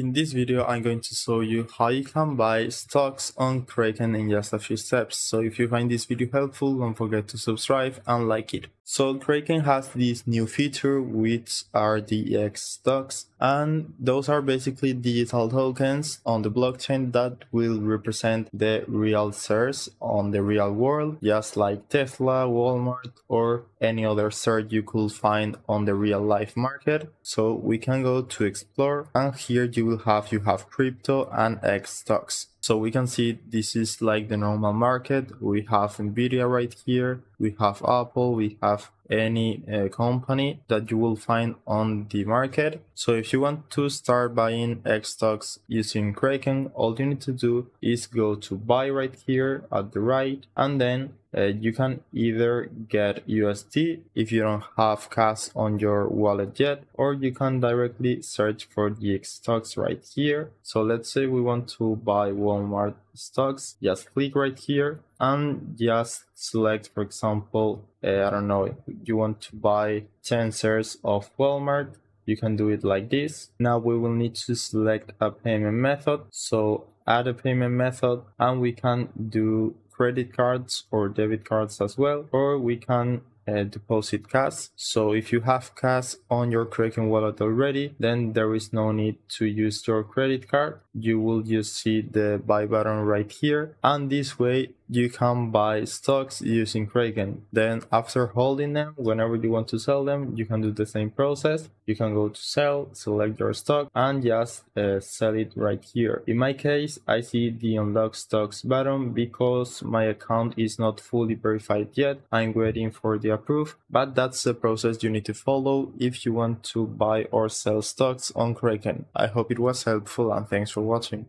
In this video, I'm going to show you how you can buy stocks on Kraken in just a few steps. So if you find this video helpful, don't forget to subscribe and like it. So Kraken has this new feature, which are the xStocks, and those are basically digital tokens on the blockchain that will represent the real shares on the real world, just like Tesla, Walmart, or any other share you could find on the real life market. So we can go to explore, and here you will have crypto and xStocks. So we can see this is like the normal market. We have Nvidia right here, we have Apple, we have any company that you will find on the market. So if you want to start buying xStocks using Kraken, all you need to do is go to buy right here at the right, and then you can either get USD if you don't have cash on your wallet yet, or you can directly search for the xStocks right here. So let's say we want to buy Walmart stocks, just click right here and just select, for example, I don't know, you want to buy 10 shares of Walmart. You can do it like this. Now we will need to select a payment method, so add a payment method, and we can do credit cards or debit cards as well, or we can deposit cash. So if you have cash on your Kraken wallet already, then there is no need to use your credit card. You will just see the buy button right here, and this way you can buy stocks using Kraken. Then after holding them, whenever you want to sell them, you can do the same process. You can go to sell, select your stock, and just sell it right here. In my case, I see the unlock stocks button because my account is not fully verified yet. I'm waiting for the approve, but that's the process you need to follow if you want to buy or sell stocks on Kraken. I hope it was helpful, and thanks for watching.